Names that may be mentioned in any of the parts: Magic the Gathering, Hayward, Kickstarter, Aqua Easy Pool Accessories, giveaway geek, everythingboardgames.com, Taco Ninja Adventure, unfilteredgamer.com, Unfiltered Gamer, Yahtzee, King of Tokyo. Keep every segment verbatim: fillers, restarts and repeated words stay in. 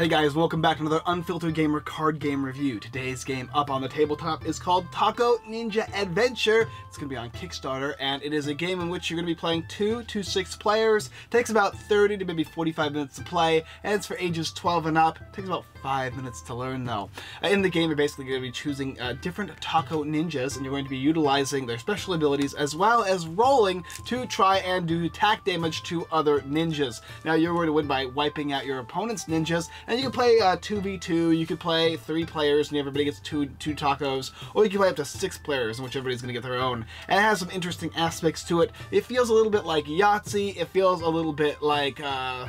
Hey guys, welcome back to another Unfiltered Gamer card game review. Today's game up on the tabletop is called Taco Ninja Adventure. It's going to be on Kickstarter, and it is a game in which you're going to be playing two to six players. It takes about thirty to maybe forty-five minutes to play, and it's for ages twelve and up. It takes about five minutes to learn, though. In the game, you're basically going to be choosing uh, different taco ninjas, and you're going to be utilizing their special abilities as well as rolling to try and do attack damage to other ninjas. Now, you're going to win by wiping out your opponent's ninjas. And you can play uh, two v two, you can play three players and everybody gets two two tacos, or you can play up to six players in which everybody's going to get their own. And it has some interesting aspects to it. It feels a little bit like Yahtzee, it feels a little bit like, uh,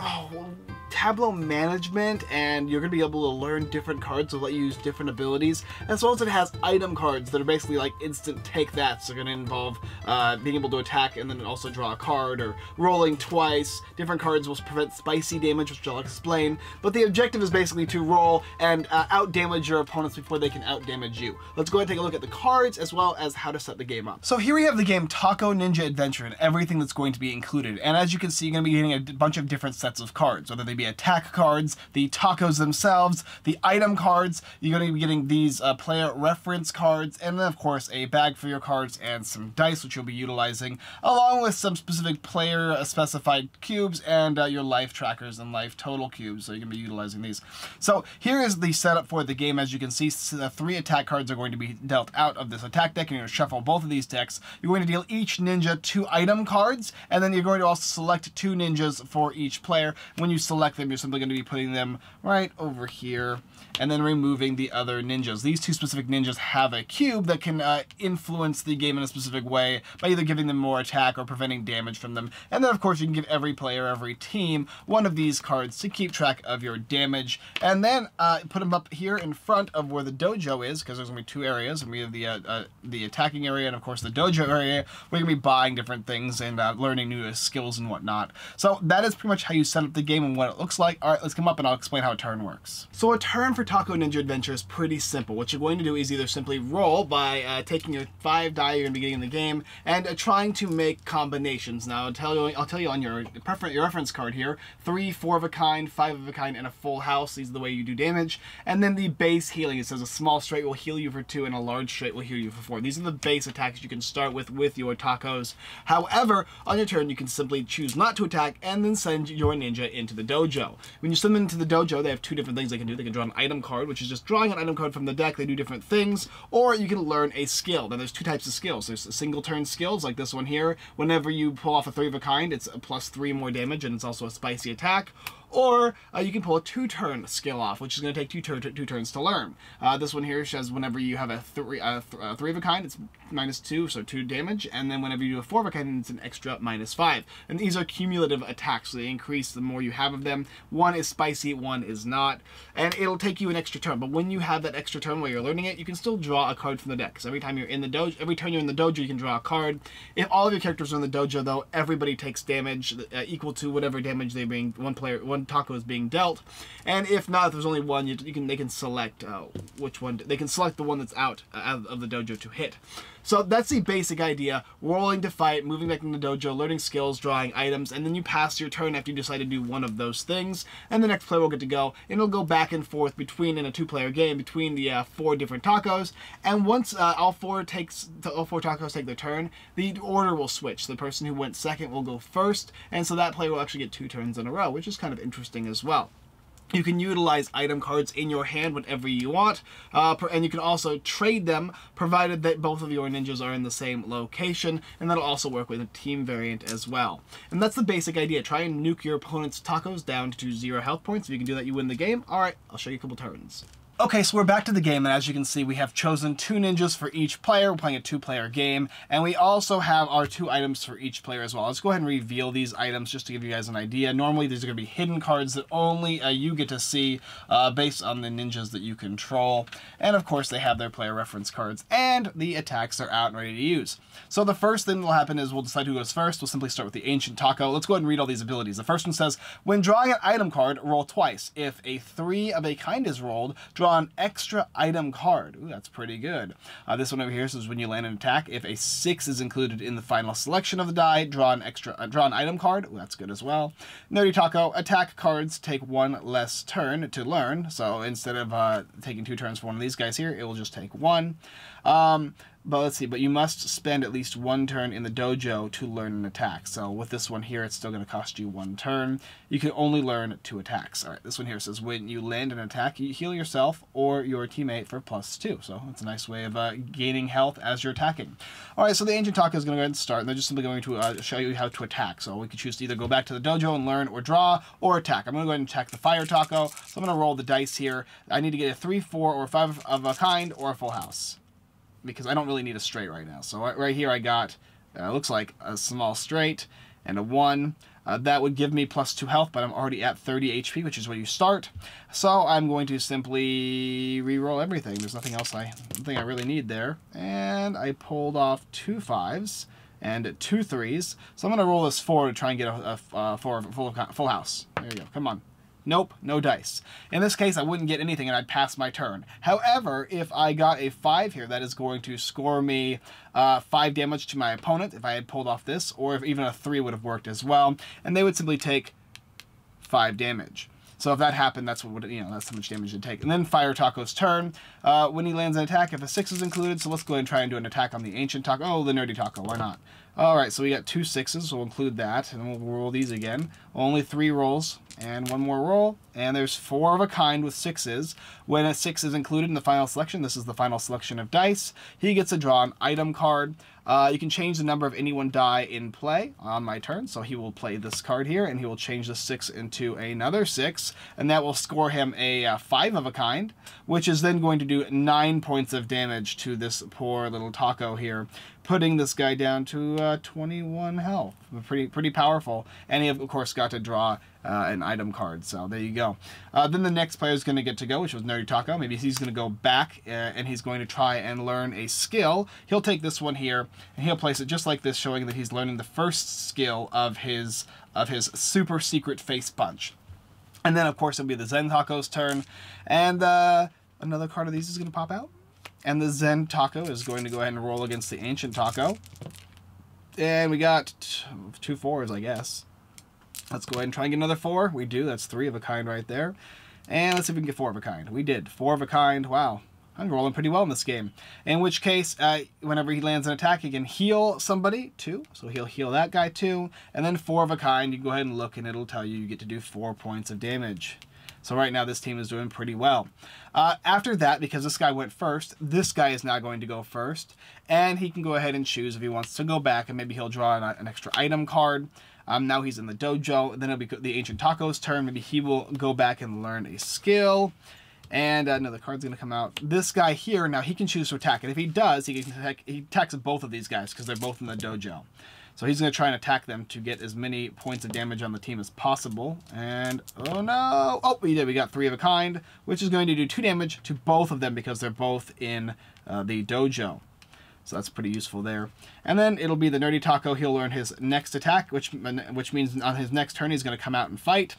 oh, tableau management, and you're going to be able to learn different cards to let you use different abilities, as well as it has item cards that are basically like instant take that, so they're going to involve uh, being able to attack and then also draw a card, or rolling twice. Different cards will prevent spicy damage, which I'll explain, but the objective is basically to roll and uh, out-damage your opponents before they can out-damage you. Let's go ahead and take a look at the cards, as well as how to set the game up. So here we have the game Taco Ninja Adventure and everything that's going to be included, and as you can see, you're going to be getting a bunch of different sets of cards, whether they be attack cards, the tacos themselves, the item cards. You're going to be getting these uh, player reference cards, and then of course a bag for your cards and some dice, which you'll be utilizing, along with some specific player uh, specified cubes and uh, your life trackers and life total cubes, so you're going to be utilizing these. So here is the setup for the game. As you can see, uh, three attack cards are going to be dealt out of this attack deck, and you're going to shuffle both of these decks. You're going to deal each ninja two item cards, and then you're going to also select two ninjas for each player. When you select them, you're simply going to be putting them right over here and then removing the other ninjas. These two specific ninjas have a cube that can uh, influence the game in a specific way by either giving them more attack or preventing damage from them. And then of course you can give every player, every team, one of these cards to keep track of your damage, and then uh, put them up here in front of where the dojo is, because there's going to be two areas, and we have the, uh, uh, the attacking area and of course the dojo area. We're going to be buying different things and uh, learning new skills and whatnot. So that is pretty much how you set up the game and what it looks like. All right, let's come up and I'll explain how a turn works. So a turn for Taco Ninja Adventure is pretty simple. What you're going to do is either simply roll by uh, taking your five die you're going to be getting in the game and uh, trying to make combinations. Now I'll tell you, I'll tell you on your, prefer your reference card here, three, four of a kind, five of a kind, and a full house. These are the way you do damage. And then the base healing. It says a small straight will heal you for two and a large straight will heal you for four. These are the base attacks you can start with with your tacos. However, on your turn you can simply choose not to attack and then send your ninja into the dojo. When you send them into the dojo, they have two different things they can do. They can draw an item card, which is just drawing an item card from the deck. They do different things, or you can learn a skill. Now, there's two types of skills. There's single turn skills, like this one here. Whenever you pull off a three of a kind, it's a plus three more damage, and it's also a spicy attack. Or uh, you can pull a two-turn skill off, which is going to take two, tur two turns to learn. Uh, this one here says whenever you have a three, uh, th uh, three of a kind, it's minus two, so two damage. And then whenever you do a four of a kind, it's an extra minus five. And these are cumulative attacks, so they increase the more you have of them. One is spicy, one is not. And it'll take you an extra turn. But when you have that extra turn while you're learning it, you can still draw a card from the deck. Because every time you're in the dojo, every turn you're in the dojo, you can draw a card. If all of your characters are in the dojo, though, everybody takes damage uh, equal to whatever damage they bring. One player, one taco is being dealt, and if not, if there's only one, you, you can they can select uh, which one they can select the one that's out uh, of, of the dojo to hit. So that's the basic idea: rolling to fight, moving back in the dojo, learning skills, drawing items, and then you pass your turn after you decide to do one of those things, and the next player will get to go, and it'll go back and forth between in a two-player game between the uh, four different tacos. And once uh, all four takes all four tacos take their turn, the order will switch. The person who went second will go first, and so that player will actually get two turns in a row, which is kind of interesting as well. You can utilize item cards in your hand whenever you want, uh, and you can also trade them, provided that both of your ninjas are in the same location, and that'll also work with a team variant as well. And that's the basic idea. Try and nuke your opponent's tacos down to zero health points. If you can do that, you win the game. All right, I'll show you a couple turns. Okay, so we're back to the game, and as you can see, we have chosen two ninjas for each player. We're playing a two-player game, and we also have our two items for each player as well. Let's go ahead and reveal these items just to give you guys an idea. Normally, these are going to be hidden cards that only uh, you get to see uh, based on the ninjas that you control. And, of course, they have their player reference cards, and the attacks are out and ready to use. So the first thing that will happen is we'll decide who goes first. We'll simply start with the Ancient Taco. Let's go ahead and read all these abilities. The first one says, when drawing an item card, roll twice. If a three of a kind is rolled, draw draw an extra item card. Ooh, that's pretty good. Uh, this one over here says when you land an attack, if a six is included in the final selection of the die, draw an extra uh, draw an item card. Ooh, that's good as well. Nerdy Taco, attack cards take one less turn to learn. So instead of uh, taking two turns for one of these guys here, it will just take one. Um, But let's see, but you must spend at least one turn in the dojo to learn an attack. So with this one here, it's still going to cost you one turn. You can only learn two attacks. All right, this one here says when you land an attack, you heal yourself or your teammate for plus two. So it's a nice way of uh, gaining health as you're attacking. All right, so the Ancient Taco is going to go ahead and start, and they're just simply going to uh, show you how to attack. So we can choose to either go back to the dojo and learn or draw or attack. I'm going to go ahead and attack the Fire Taco. So I'm going to roll the dice here. I need to get a three, four, or five of a kind or a full house, because I don't really need a straight right now. So right here I got, uh, looks like a small straight and a one. Uh, that would give me plus two health, but I'm already at thirty H P, which is where you start. So I'm going to simply reroll everything. There's nothing else I think I really need there. And I pulled off two fives and two threes. So I'm gonna roll this four to try and get a, a, a four full, full house. There you go, come on. Nope, no dice. In this case, I wouldn't get anything and I'd pass my turn. However, if I got a five here, that is going to score me uh, five damage to my opponent if I had pulled off this, or if even a three would have worked as well. And they would simply take five damage. So if that happened, that's what would, you know, that's how much damage it'd take. And then Fire Taco's turn. Uh, when he lands an attack, if a six is included, so let's go ahead and try and do an attack on the Ancient Taco. Oh, the Nerdy Taco, why not? All right, so we got two sixes, so we'll include that, and we'll roll these again. Only three rolls, and one more roll, and there's four of a kind with sixes. When a six is included in the final selection, this is the final selection of dice, he gets to draw an item card. Uh, you can change the number of any one die in play on my turn, so he will play this card here, and he will change the six into another six, and that will score him a uh, five of a kind, which is then going to do nine points of damage to this poor little taco here, putting this guy down to uh, twenty-one health. Pretty pretty powerful. And he, of course, got to draw uh, an item card. So there you go. Uh, then the next player is going to get to go, which was Nerdy Taco. Maybe he's going to go back uh, and he's going to try and learn a skill. He'll take this one here and he'll place it just like this, showing that he's learning the first skill of his, of his super secret face punch. And then, of course, it'll be the Zen Taco's turn. And uh, another card of these is going to pop out. And the Zen Taco is going to go ahead and roll against the Ancient Taco. And we got two fours, I guess. Let's go ahead and try and get another four. We do. That's three of a kind right there. And let's see if we can get four of a kind. We did. Four of a kind. Wow. I'm rolling pretty well in this game. In which case, uh, whenever he lands an attack, he can heal somebody, two. So he'll heal that guy, two. And then four of a kind. You go ahead and look, and it'll tell you you get to do four points of damage. So right now this team is doing pretty well. Uh, after that, because this guy went first, this guy is now going to go first. And he can go ahead and choose if he wants to go back, and maybe he'll draw an, an extra item card. Um, now he's in the dojo. Then it'll be the Ancient Taco's turn. Maybe he will go back and learn a skill. And uh, no, the card's going to come out. This guy here, now he can choose to attack. And if he does, he, can attack, he attacks both of these guys because they're both in the dojo. So he's going to try and attack them to get as many points of damage on the team as possible. And, oh no! Oh, we did. We got three of a kind, which is going to do two damage to both of them because they're both in uh, the dojo. So that's pretty useful there. And then it'll be the Nerdy Taco. He'll learn his next attack, which, which means on his next turn he's going to come out and fight.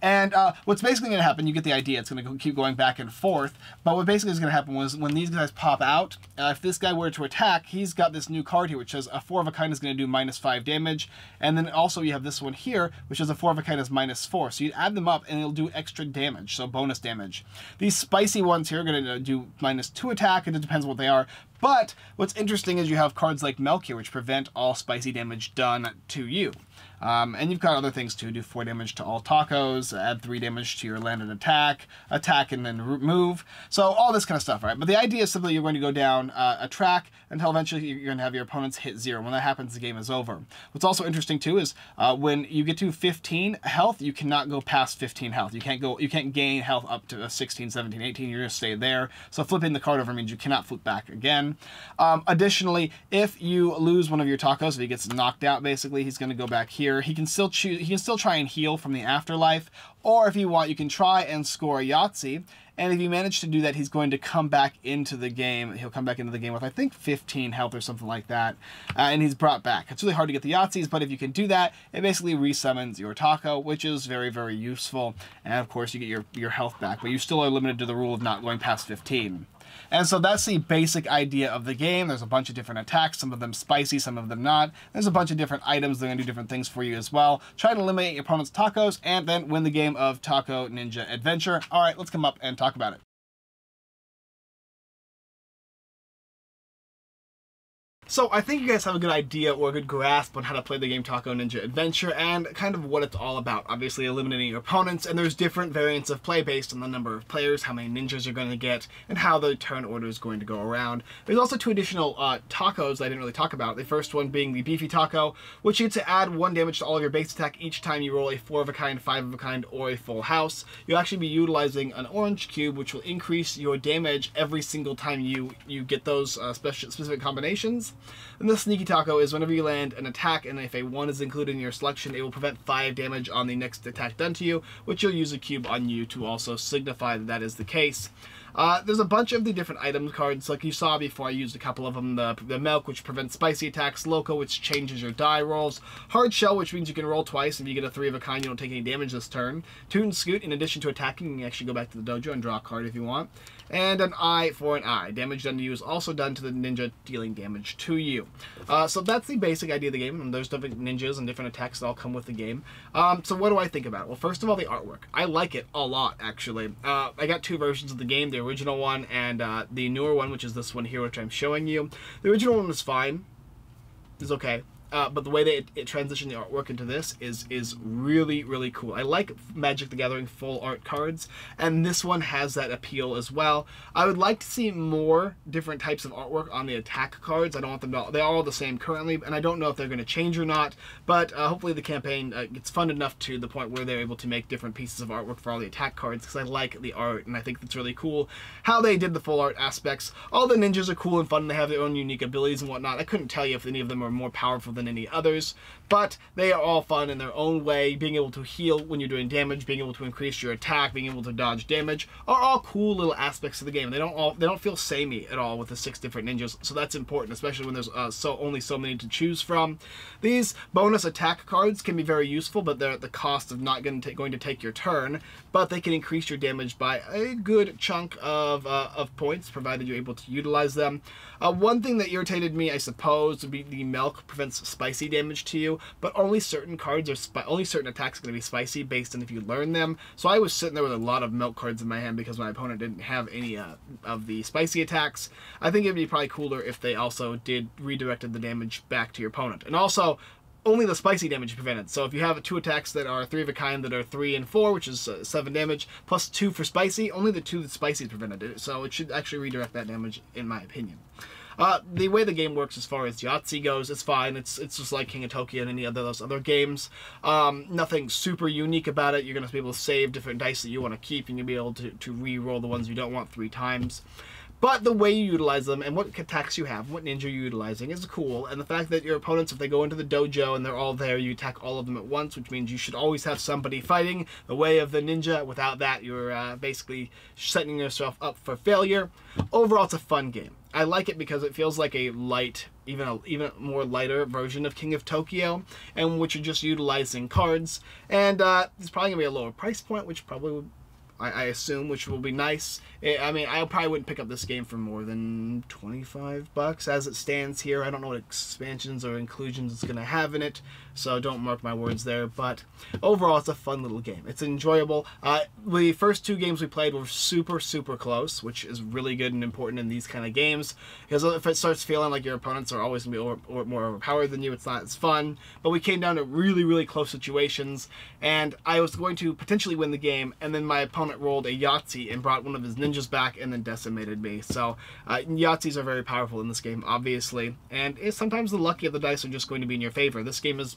And uh, what's basically going to happen, you get the idea, it's going to keep going back and forth, but what basically is going to happen was when these guys pop out, uh, if this guy were to attack, he's got this new card here, which says a four of a kind is going to do minus five damage, and then also you have this one here, which is a four of a kind is minus four, so you add them up and it'll do extra damage, so bonus damage. These spicy ones here are going to do minus two attack, and it depends on what they are. But what's interesting is you have cards like Melk here, which prevent all spicy damage done to you. Um, and you've got other things too. Do four damage to all tacos, add three damage to your landed attack, attack and then move. So all this kind of stuff, right? But the idea is simply you're going to go down uh, a track until eventually you're going to have your opponents hit zero. When that happens, the game is over. What's also interesting too is uh, when you get to fifteen health, you cannot go past fifteen health. You can't go. You can't gain health up to sixteen, seventeen, eighteen. You're going to stay there. So flipping the card over means you cannot flip back again. him. Um, additionally, if you lose one of your tacos, if he gets knocked out, basically, he's going to go back here. He can still choose, he can still try and heal from the afterlife, or if you want, you can try and score a Yahtzee. And if you manage to do that, he's going to come back into the game. He'll come back into the game with, I think, fifteen health or something like that. Uh, and he's brought back. It's really hard to get the Yahtzees, but if you can do that, it basically resummons your taco, which is very, very useful. And, of course, you get your, your health back, but you still are limited to the rule of not going past fifteen. And so that's the basic idea of the game. There's a bunch of different attacks, some of them spicy, some of them not. There's a bunch of different items. They're going to do different things for you as well. Try to eliminate your opponent's tacos and then win the game of Taco Ninja Adventure. All right, let's come up and talk about it. So I think you guys have a good idea or a good grasp on how to play the game Taco Ninja Adventure and kind of what it's all about. Obviously eliminating your opponents, and there's different variants of play based on the number of players, how many ninjas you're going to get, and how the turn order is going to go around. There's also two additional uh, tacos that I didn't really talk about. The first one being the beefy taco, which you get to add one damage to all of your base attack each time you roll a four of a kind, five of a kind, or a full house. You'll actually be utilizing an orange cube, which will increase your damage every single time you, you get those uh, special, specific combinations. And the sneaky taco is whenever you land an attack, and if a one is included in your selection, it will prevent five damage on the next attack done to you, which you'll use a cube on you to also signify that that is the case. Uh, there's a bunch of the different item cards, like you saw before. I used a couple of them. The, the Milk, which prevents spicy attacks. Loco, which changes your die rolls. Hard Shell, which means you can roll twice. If you get a three of a kind, you don't take any damage this turn. Toon Scoot, in addition to attacking, you can actually go back to the dojo and draw a card if you want. And an eye for an eye. Damage done to you is also done to the ninja, dealing damage to you. Uh, so that's the basic idea of the game. And there's different ninjas and different attacks that all come with the game. Um, so what do I think about it? Well, first of all, the artwork. I like it a lot, actually. Uh, I got two versions of the game. The original one and uh, the newer one, which is this one here, which I'm showing you. The original one was fine. It was okay. Uh, but the way that it, it transitioned the artwork into this is is really, really cool. I like Magic the Gathering full art cards, and this one has that appeal as well. I would like to see more different types of artwork on the attack cards. I don't want them to, they are all the same currently, and I don't know if they're going to change or not, but uh, hopefully the campaign uh, gets funded enough to the point where they're able to make different pieces of artwork for all the attack cards, because I like the art, and I think that's really cool how they did the full art aspects. All the ninjas are cool and fun, and they have their own unique abilities and whatnot. I couldn't tell you if any of them are more powerful than than any others, but they are all fun in their own way. Being able to heal when you're doing damage, being able to increase your attack, being able to dodge damage are all cool little aspects of the game. They don't all they don't feel samey at all with the six different ninjas, so that's important, especially when there's uh, so only so many to choose from. These bonus attack cards can be very useful, but they're at the cost of not going to going to take your turn, but they can increase your damage by a good chunk of, uh, of points, provided you're able to utilize them. Uh, one thing that irritated me, I suppose, would be the Milk prevents spicy damage to you, but only certain cards are spi only certain attacks are going to be spicy based on if you learn them. So I was sitting there with a lot of Milk cards in my hand because my opponent didn't have any uh, of the spicy attacks. I think it'd be probably cooler if they also did redirected the damage back to your opponent, and also only the spicy damage prevented. So if you have two attacks that are three of a kind that are three and four, which is uh, seven damage, plus two for spicy, only the two that spicy is prevented. So it should actually redirect that damage, in my opinion. Uh, the way the game works as far as Yahtzee goes, it's fine. It's it's just like King of Tokyo and any of those other games. Um, nothing super unique about it. You're going to be able to save different dice that you want to keep, and you'll be able to, to re-roll the ones you don't want three times. But the way you utilize them and what attacks you have, what ninja you're utilizing is cool. And the fact that your opponents, if they go into the dojo and they're all there, you attack all of them at once, which means you should always have somebody fighting the way of the ninja. Without that, you're uh, basically setting yourself up for failure. Overall, it's a fun game. I like it because it feels like a light, even a even more lighter version of King of Tokyo, and which you're just utilizing cards. And uh, it's probably going to be a lower price point, which probably would, I assume, which will be nice. I mean, I probably wouldn't pick up this game for more than twenty-five bucks as it stands here. I don't know what expansions or inclusions it's going to have in it, so don't mark my words there. But overall, it's a fun little game. It's enjoyable. Uh, the first two games we played were super, super close, which is really good and important in these kind of games, because if it starts feeling like your opponents are always going to be over, or more overpowered than you, it's not as fun. But we came down to really, really close situations, and I was going to potentially win the game, and then my opponent rolled a Yahtzee and brought one of his ninjas back and then decimated me. So uh, Yahtzees are very powerful in this game, obviously, and it's sometimes the luck of the dice are just going to be in your favor. This game is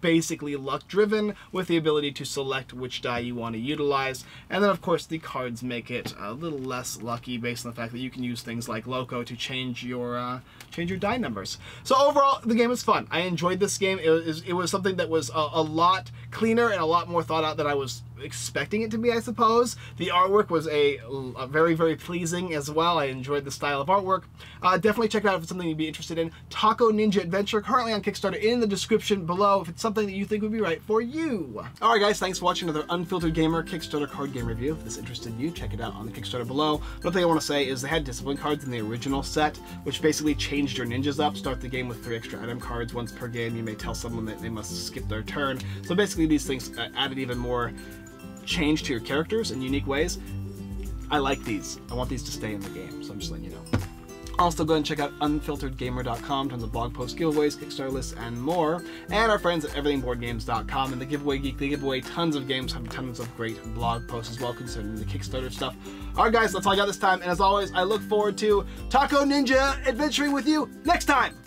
basically luck driven, with the ability to select which die you want to utilize. And then of course the cards make it a little less lucky based on the fact that you can use things like Loco to change your uh, change your die numbers. So overall the game is fun. I enjoyed this game. It was, it was something that was a, a lot cleaner and a lot more thought out than I was expecting it to be, I suppose. The artwork was a, a very, very pleasing as well. I enjoyed the style of artwork. Uh, definitely check it out if it's something you'd be interested in. Taco Ninja Adventure, currently on Kickstarter, in the description below if it's something that you think would be right for you. Alright guys, thanks for watching another Unfiltered Gamer Kickstarter card game review. If this interested you, check it out on the Kickstarter below. One thing I want to say is they had discipline cards in the original set, which basically changed your ninjas up. Start the game with three extra item cards once per game. You may tell someone that they must skip their turn. So basically these things added even more change to your characters in unique ways. I like these. I want these to stay in the game, so I'm just letting you know. Also, go ahead and check out unfiltered gamer dot com, tons of blog posts, giveaways, Kickstarter lists, and more. And our friends at everything board games dot com and the Giveaway Geek, they give away tons of games, have tons of great blog posts as well, concerning the Kickstarter stuff. Alright guys, that's all I got this time, and as always, I look forward to Taco Ninja adventuring with you next time!